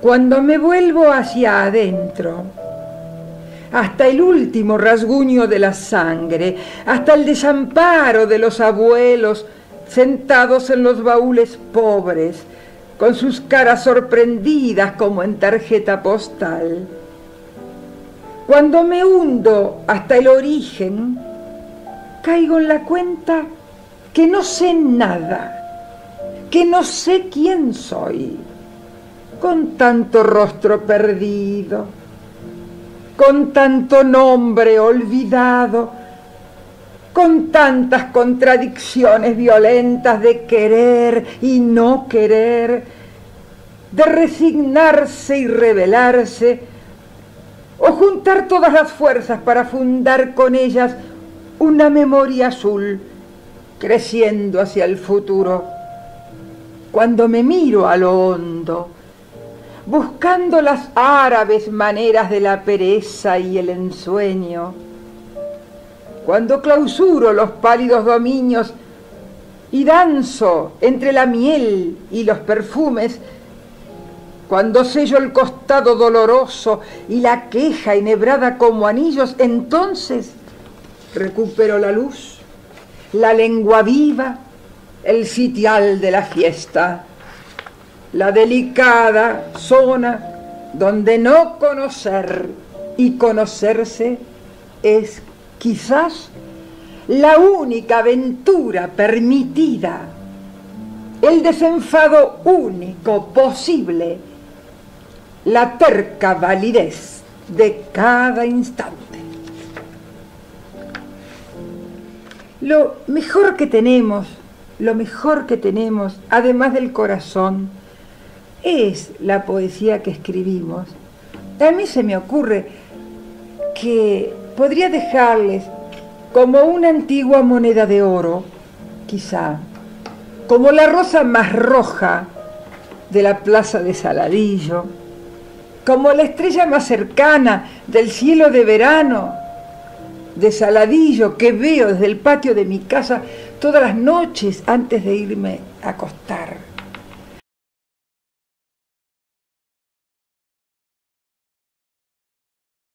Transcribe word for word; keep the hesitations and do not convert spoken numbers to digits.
Cuando me vuelvo hacia adentro, hasta el último rasguño de la sangre, hasta el desamparo de los abuelos sentados en los baúles pobres, con sus caras sorprendidas como en tarjeta postal. Cuando me hundo hasta el origen, caigo en la cuenta que no sé nada, que no sé quién soy, con tanto rostro perdido, con tanto nombre olvidado, con tantas contradicciones violentas de querer y no querer, de resignarse y rebelarse, o juntar todas las fuerzas para fundar con ellas una memoria azul, creciendo hacia el futuro. Cuando me miro a lo hondo, buscando las árabes maneras de la pereza y el ensueño, cuando clausuro los pálidos dominios y danzo entre la miel y los perfumes, cuando sello el costado doloroso y la queja enhebrada como anillos, entonces recupero la luz, la lengua viva, el sitial de la fiesta, la delicada zona donde no conocer y conocerse es quizás la única aventura permitida, el desenfado único posible, la terca validez de cada instante. Lo mejor que tenemos, lo mejor que tenemos, además del corazón, es la poesía que escribimos. A mí se me ocurre que podría dejarles como una antigua moneda de oro, quizá, como la rosa más roja de la plaza de Saladillo, como la estrella más cercana del cielo de verano de Saladillo que veo desde el patio de mi casa todas las noches antes de irme a acostar.